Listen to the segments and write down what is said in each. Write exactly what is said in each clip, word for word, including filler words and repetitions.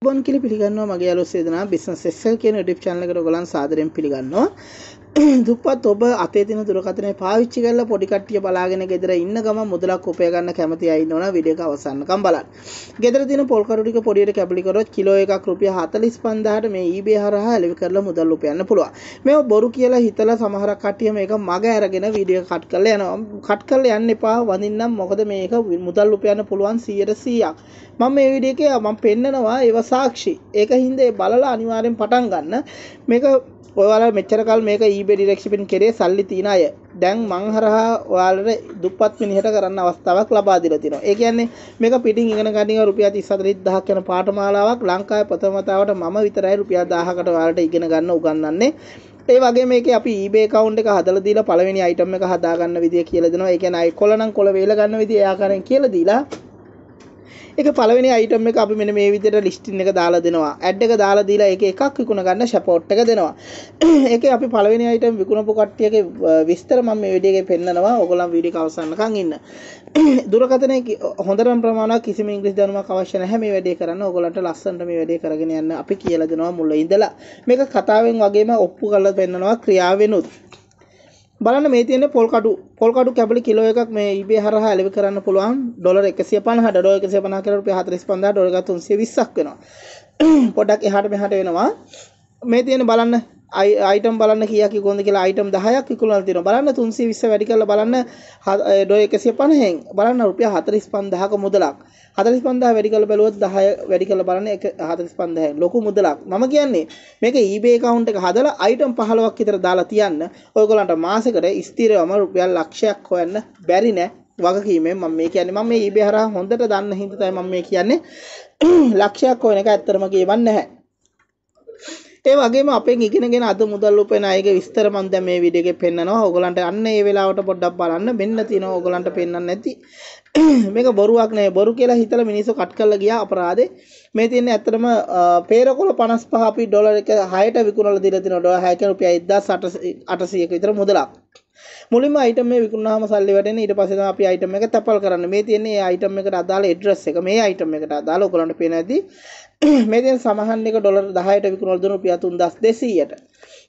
Bon kili piligano mage alose dana business excel කියන YouTube channel එකට ඔයගලන් සාදරයෙන් පිළිගන්නවා. දුප්පත් ඔබ අතේ තියෙන දුරකථනය පාවිච්චි කරලා පොඩි කට්ටිය බලාගෙන ගෙදර ඉන්න ගමන් මුදලක් උපය ගන්න කැමති අය ඉන්නවනම් වීඩියෝ එක අවසන්කම් බලන්න. ගෙදර තියෙන පොල් කරු ටික පොඩියට කැපලි කරොත් කිලෝ එකක් රුපියල් හතළිස් පන්දාහට මේ ඊබේ හරහා එළවි කරලා මුදල් උපයන්න පුළුවන්. මේව බොරු කියලා හිතලා සමහරක් කට්ටිය මේක මග අරගෙන වීඩියෝ එක කට් කරලා යනවා. කට් කරලා යන්න එපා වඳින්නම් මොකද මේක මුදල් උපයන්න පුළුවන් සීයට සීයක්. මම මේ වීඩියෝ එකේ මම පෙන්නනවා ඒව සාක්ෂි. ඒක හින්දා බලලා අනිවාර්යෙන් පටන් ගන්න. මේක ඔයාලා මෙච්චර කල් මේක ඊබේ ඩිරෙක්ෂන් කරේ සල්ලි තියන අය. දැන් මං හරහා ඔයාලට දුප්පත් මිනිහට කරන්න අවස්ථාවක් ලබා දීලා තිනවා. ඒ කියන්නේ මේක පිටින් ඉගෙන ගන්න රුපියල් තිස් හතළිස් දහසක් යන පාඨමාලාවක් ලංකාවේ ප්‍රථම වතාවට මම විතරයි රුපියල් දහසකට ඔයාලට ඉගෙන ගන්න උගන්වන්නේ. ඒ වගේ මේකේ අපි ඊබේ account එක හදලා දීලා පළවෙනි item එක හදා ගන්න විදිය කියලා දෙනවා. ඒ කියන්නේ අය කොළ නම් කොළ වේලා ගන්න විදිය ඒ ආකාරයෙන් කියලා දීලා ඒක පළවෙනි item එක අපි මෙන්න මේ විදිහට listing එක දාලා දෙනවා. ad එක දාලා දීලා ඒක එකක් විකුණ ගන්න support එක දෙනවා. ඒකේ අපි පළවෙනි item විකුණපු කට්ටියගේ විස්තර මම මේ වීඩියෝ එකේ පෙන්නනවා. ඕගොල්ලන් වීඩියෝ එක අවසන්කම් ඉන්න. දුරකථනයේ හොඳටම ප්‍රමාණවත් කිසිම ඉංග්‍රීසි දැනුමක් අවශ්‍ය නැහැ මේ වැඩේ කරන්න. ඕගොල්ලන්ට ලස්සනට මේ වැඩේ කරගෙන යන්න අපි කියලා දෙනවා මුල ඉඳලා. මේක කතාවෙන් වගේම ඔප්පු කරලා පෙන්නනවා ක්‍රියාවෙනුත්. බලන්න මේ තියෙන පොල් කඩු පොල් කඩු කැබලි කිලෝ එකක් මේ ඊබේ හරහා එළවි කරන්න පුළුවන් ඩොලර් එකසිය පනහට ඩොලර් එකසිය පනහක් කියලා රුපියල් හතළිස් පන්දාහට ඩොලර් එක තුන්සිය විස්සක් වෙනවා. පොඩ්ඩක් එහාට මෙහාට වෙනවා. මේ තියෙන බලන්න item බලන්න කීයක් ඉක්කොන්ද කියලා item දහයක් විකුණලා තියෙනවා. බලන්න තුන්සිය විස්ස වැඩි කරලා බලන්න ඩොලර් එකසිය පනහෙන් බලන්න රුපියල් හතළිස් පන්දාහක මුදලක්. හතළිස් පන්දාහ වැඩි කරලා බැලුවොත් දහය වැඩි කරලා බලන්න හතළිස් පන්දාහෙන් ලොකු මුදලක්. මම කියන්නේ මේක ඊබේ account එක හදලා item පහළොවක් විතර දාලා තියන්න. ඔයගොල්ලන්ට මාසෙකට ස්ථිරවම රුපියල් ලක්ෂයක් හොයන්න බැරි නෑ. වගකීමෙන් මම මේ කියන්නේ මම මේ ඊබේ හරහා හොඳට දන්න හින්දා තමයි මම මේ කියන්නේ ලක්ෂයක් හොයන එක ඇත්තටම කියවන්නේ නැහැ. ඒ වගේම අපෙන් ඉගෙනගෙන අද මුදල් උපයන අයගේ විස්තර මම දැන් මේ වීඩියෝ එකේ පෙන්නනවා. ඕගලන්ට අන්න ඒ වෙලාවට පොඩ්ඩක් බලන්න මෙන්න තියෙනවා ඕගලන්ට පෙන්නන්න නැති. මේක බොරුවක් නෙවෙයි. බොරු කියලා හිතලා මිනිස්සු කට් කරලා ගියා අපරාධේ. මේ තියෙන්නේ ඇත්තටම පේරකොළ පනස් පහ අපි ඩොලර් එක හයට විකුණලා දීලා තිනවා. ඩොලර් හයක රුපියල් එක්දහස් අටසියයක විතර මුදලක්. මුලින්ම item එක විකුණාම සල්ලි වැටෙන ඊට පස්සේ තමයි අපි item එක තැපල් කරන්නේ. මේ තියෙන්නේ ඒ item එකට අදාළ address එක. මේ item එකට අදාළ ඕගලන්ට පේන ඇති. මේ දෙන සමහන් එක ඩොලර් දහයට විකුණලා දෙන රුපියල් තුන්දාස් දෙසීයට.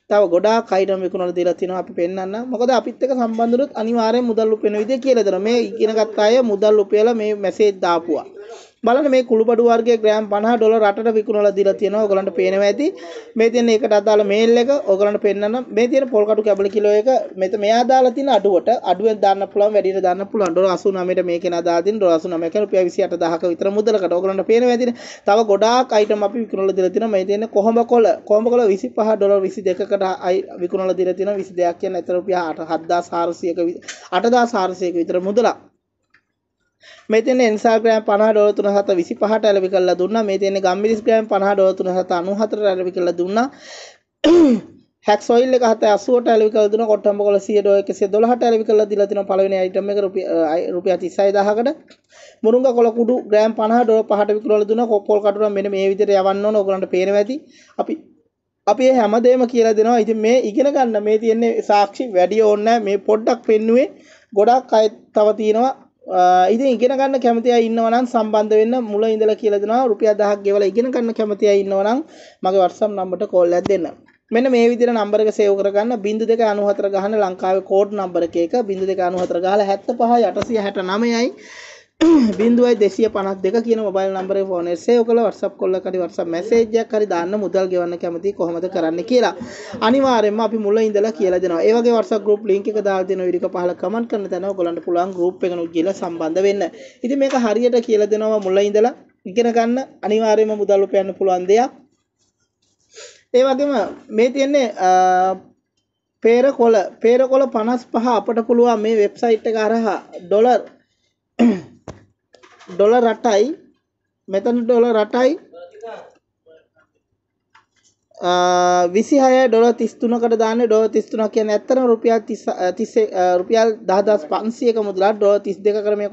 තව ගොඩාක් item විකුණලා දීලා තිනවා අපි පෙන්නන්න. මොකද අපිත් එක්ක සම්බන්ධ වුණොත් අනිවාර්යෙන් මුදල් උපයන විදිය කියලා දෙනවා. මේ ඉගෙනගත් අය මුදල් උපයලා මේ මැසේජ් දාපුවා. බලන්න මේ කුළුබඩු වර්ගයේ ග්‍රෑම් පනහ ඩොලර් අටට විකුණලා දීලා තිනවා. ඔයගලන්ට පේනවා ඇති. මේ තියෙන එකට අදාළ mail එක ඔයගලන්ට පෙන්නන්න. මේ තියෙන පොල් කටු කැබලි කිලෝ එක මෙත මෙයා දාලා තින අඩුවට අඩුවෙන් දාන්න පුළුවන් වැඩියට දාන්න පුළුවන්. ඩොලර් අසූනවයට මේකේ නදා දින ඩොලර් අසූනවය කියන රුපියල් විසි අටදාහක විතර මුදලකට. ඔයගලන්ට පේනවා ඇතිනේ. තව ගොඩාක් item අපි විකුණලා දීලා තිනවා. මේ තියෙන කොහොඹ කොළ කොහොඹ කොළ විසි පහ ඩොලර් විසි දෙකකට විකුණලා දීලා තිනවා. විසි දෙකක් කියන අතර රුපියල් අටදාස් හාරසියයක විතර මුදලක්. මේ තියෙන Instagram පනහ ඩොලර් තුන්හත විසි පහට එළවි කරලා දුන්නා. මේ තියෙන ගම්මිරිස් ග්‍රෑම් පනහ ඩොලර් තුන්හත අනුහතරට එළවි කරලා දුන්නා. හැක්ස් ඔයිල් එක හත අසූවට එළවි කරලා දුන්නා. කොට්ටම්බ කොළ සීයට එකසිය දොළහට එළවි කරලා දීලා තිනවා. පළවෙනි item එක රුපියල් තිස් හයදාහකට. මුරුංග කොළ කුඩු ග්‍රෑම් පනහ ඩොලර් පහට විකුණලා දුන්නා. කොක්කොල් කටුරන් මෙන්න මේ විදිහට යවන්න ඕන. ඔයගලන්ට පේනවා ඇති. අපි අපි හැමදේම කියලා දෙනවා. ඉතින් මේ ඉගෙන ගන්න මේ තියෙන්නේ සාක්ෂි වැඩි ඕනේ. මේ පොඩ්ඩක් පෙන්නුවේ ගොඩක් අය තව තියෙනවා. ඉතින් ඉගෙන ගන්න කැමති අය ඉන්නවා නම් සම්බන්ධ වෙන්න මුල ඉඳලා කියලා දෙනවා. රුපියල් දහයක් ගෙවලා ඉගෙන ගන්න කැමති අය ඉන්නවා නම් මගේ WhatsApp නම්බරට කෝල් එකක් දෙන්න. මෙන්න මේ විදිහට නම්බර එක සේව් කරගන්න බිංදුව දෙක අනුහතර ගහන ලංකාවේ කෝඩ් නම්බර එක එක බිංදුව දෙක අනුහතර ගහලා හැත්තෑ පහ අටසිය හැටනවයයි බිංදුවයි දෙසිය පනස් දෙක කියන මොබයිල් නම්බරේ ෆෝන් එකේ සේව් කරලා WhatsApp කෝල් එකක් හරි WhatsApp මැසේජ් එකක් හරි දාන්න මුදල් ගෙවන්න කැමති කොහොමද කරන්න කියලා. අනිවාර්යයෙන්ම අපි මුල ඉඳලා කියලා දෙනවා. ඒ වගේ WhatsApp group link එක දාලා දෙනවා. ඊට පහල කමෙන්ට් කරන්න තැන ඔයගොල්ලන්ට පුළුවන් group එකනොත් ගිහලා සම්බන්ධ වෙන්න. ඉතින් මේක හරියට කියලා දෙනවා මුල ඉඳලා ඉගෙන ගන්න අනිවාර්යයෙන්ම මුදල් උපයන්න පුළුවන් දෙයක්. ඒ වගේම මේ තියෙන්නේ පේරකොළ පේරකොළ පනස් පහ අපට පුළුවන් මේ වෙබ්සයිට් එක හරහා ඩොලර් ඩොලර් අටයි මෙතන ඩොලර් අටයි විසි හයයි ඩොලර් තිස් තුනකට දාන්නේ. ඩොලර් තිස් තුනක් කියන්නේ ඇත්තටම රුපියල් තිස් රුපියල් දහදාස් පන්සියයක මුදලක්. ඩොලර් තිස් දෙකකට මේ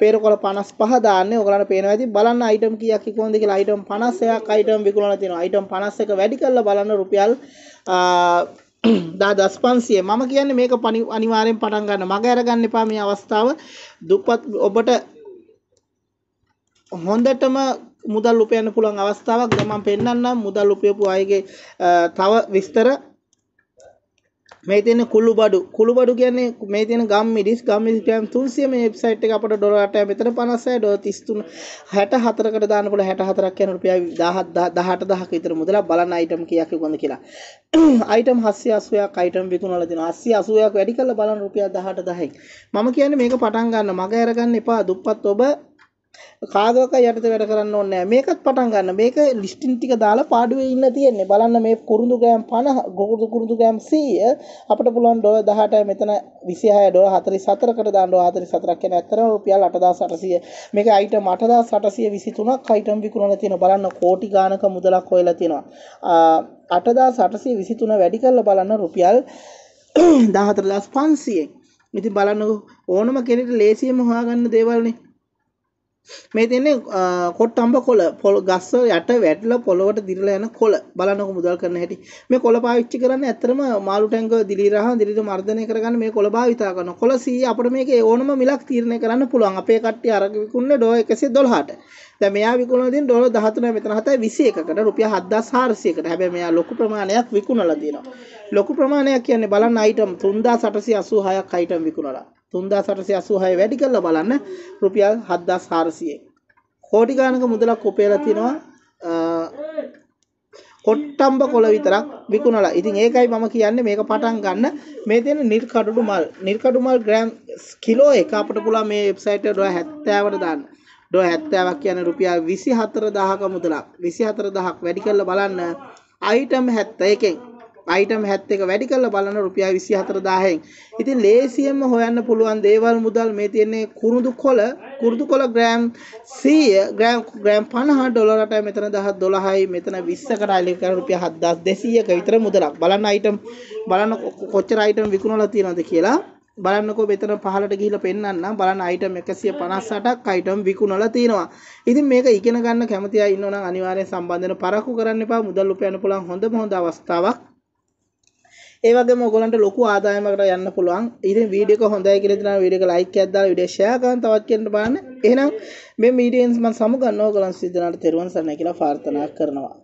පේරකොළ පනස් පහ දාන්නේ. ඔයගලන්ට පේනවා ඇති. බලන්න item කීයක් කොහොමද කියලා. item පනස් එකක් item විකුණලා තියෙනවා. item පනස් එක වැඩි කරලා බලන්න රුපියල් දහදාස් පන්සියය. මම කියන්නේ මේක අනිවාර්යෙන් පටන් ගන්න. මග අරගන්න එපා මේ අවස්ථාව. දුප්පත් ඔබට හොඳටම මුදල් උපයන්න පුළුවන් අවස්ථාවක්. දැන් මම පෙන්නන්නම් මුදල් උපයපු අයගේ තව විස්තර. මේ තියෙන කුළු බඩු කුළු බඩු කියන්නේ මේ තියෙන ගම් මිරිස් ගම් මිරිස් ග්‍රෑම් තුන්සිය මේ වෙබ්සයිට් එක අපට ඩොලර් අටයි මෙතන පනස් හයයි ඩොලර් තිස් තුන හැට හතරකට දාන්න පුළුවන් හැට හතරක් යන රුපියල් දහහත් දහඅටක් විතර මුදලක් බලන්න අයිටම් කීයක් කොහොමද කියලා. අයිටම් හත්සිය අසූයක් අයිටම් විකුණලා දෙනවා හත්සිය අසූයක් වැඩි කරලා බලන්න රුපියල් දහඅට දහයි. මම කියන්නේ මේක පටන් ගන්න මග අරගන්න එපා. දුප්පත් ඔබ කාගවක යටතේ වැඩ කරන්න ඕනේ නැහැ. මේකත් පටන් ගන්න. මේක ලිස්ටින් ටික දාලා පාඩුවේ ඉන්න තියෙන්නේ. බලන්න මේ කුරුඳු ග්‍රෑම් පනහ ගොකුරු කුරුඳු ග්‍රෑම් සීය අපිට පුළුවන් ඩොලර් දහඅටයි මෙතන විසිහයයි ඩොලර් හතළිස් හතරකට දාන්න ඕන. හතළිස් හතරක් කියන්නේ ඇත්තටම රුපියල් අටදාස් අටසිය. මේක අයිටම් අටදාස් අටසිය විසි තුනක් අයිටම් විකුණලා තියෙනවා. බලන්න කෝටි ගානක මුදලක් හොයලා තියෙනවා. අටදාස් අටසිය විසි තුන වැඩි කරලා බලන්න රුපියල් දහහතරදාස් පන්සියයි. ඉතින් බලන්න ඕනම කෙනෙක් ලේසියෙන්ම හොයාගන්න දේවල්නේ. මේ තියෙන්නේ කොට්ටම්බ කොළ පොළ ගස්ස යට වැටලා පොළවට දිරලා යන කොළ. බලන්නකො මුදල් කරන හැටි. මේ කොළ පාවිච්චි කරන්නේ ඇත්තටම මාළු ටැංගුව දිලිරහ දිලිර මර්ධනය කරගන්න මේ කොළ භාවිතා කරන කොළ සීය අපිට මේකේ ඕනම මිලක් තීරණය කරන්න පුළුවන්. අපේ කට්ටිය අරගෙන විකුණන්නේ ඩොලර් එකසිය දොළහට. දැන් මෙයා විකුණන දින ඩොලර් දහතුනයි මෙතන හතයි විසි එකකට රුපියල් හත්දාස් හාරසියකට. හැබැයි මෙයා ලොකු ප්‍රමාණයක් විකුණලා දෙනවා. ලොකු ප්‍රමාණයක් කියන්නේ බලන්න අයිටම් තුන්දාස් අටසිය අසූහයක් අයිටම් විකුණලා තුන්දාස් අටසිය අසූහය වැඩි කරලා බලන්න රුපියල් හත්දාස් හාරසියයි. කෝටි ගානක මුදලක් උපයලා තිනවා කොට්ටම්බ කොළ විතරක් විකුණලා. ඉතින් ඒකයි මම කියන්නේ මේක පටන් ගන්න. මේ තියෙන නිර්කඩුඩු මල් නිර්කඩු මල් ග්‍රෑම් කිලෝ එක අපිට පුළුවන් මේ වෙබ්සයිට් එක ඩොලර් හැත්තෑවට දාන්න. ඩොලර් හැත්තෑවක් කියන්නේ රුපියල් විසිහතර දහසක මුදලක්. විසිහතර දහසක් වැඩි කරලා බලන්න අයිටම් හැත්තෑයකින් අයිටම් හැත්තෑයක වැඩි කරලා බලන රුපියල් විසිහතර දහසයි. ඉතින් ලේසියෙන්ම හොයන්න පුළුවන් දේවල් මුදල් මේ තියෙන්නේ කුරුඳු කොළ කුරුඳු කොළ ග්‍රෑම් සීය ග්‍රෑම් ග්‍රෑම් පනහ ඩොලර් අටයි මෙතන දහ දොළහයි මෙතන විස්සකට අයිලි කරන රුපියල් හත්දාස් දෙසීයක විතර මුදලක්. බලන්න අයිටම් බලන්න කොච්චර අයිටම් විකුණලා තියෙනවද කියලා. බලන්නකෝ මෙතන පහළට ගිහිල්ලා පෙන්නන්නම්. බලන්න අයිටම් එකසිය පනස් අටක් අයිටම් විකුණලා තිනවා. ඉතින් මේක ඉගෙන ගන්න කැමති අය ඉන්නෝ නම් අනිවාර්යෙන් සම්බන්ධ වෙන පරක්කු කරන්න එපා. මුදල් උපයන්න පුළුවන් හොඳම හොඳ අවස්ථාවක්. ඒ වගේම ඔයගලන්ට ලොකු ආදායමකට යන්න පුළුවන්. ඉතින් වීඩියෝ එක හොඳයි කියලා හිතනවා වීඩියෝ එක ලයික් එකක් දාලා වීඩියෝ ෂෙයා කරන්න තවත් කෙනෙක්ට බලන්න. එහෙනම් මේ මීඩියන්ස් මම සමුගන්නවා. ඔයගලන් සිද්ධාන්ත තෙරුවන් සරණයි කියලා ප්‍රාර්ථනා කරනවා.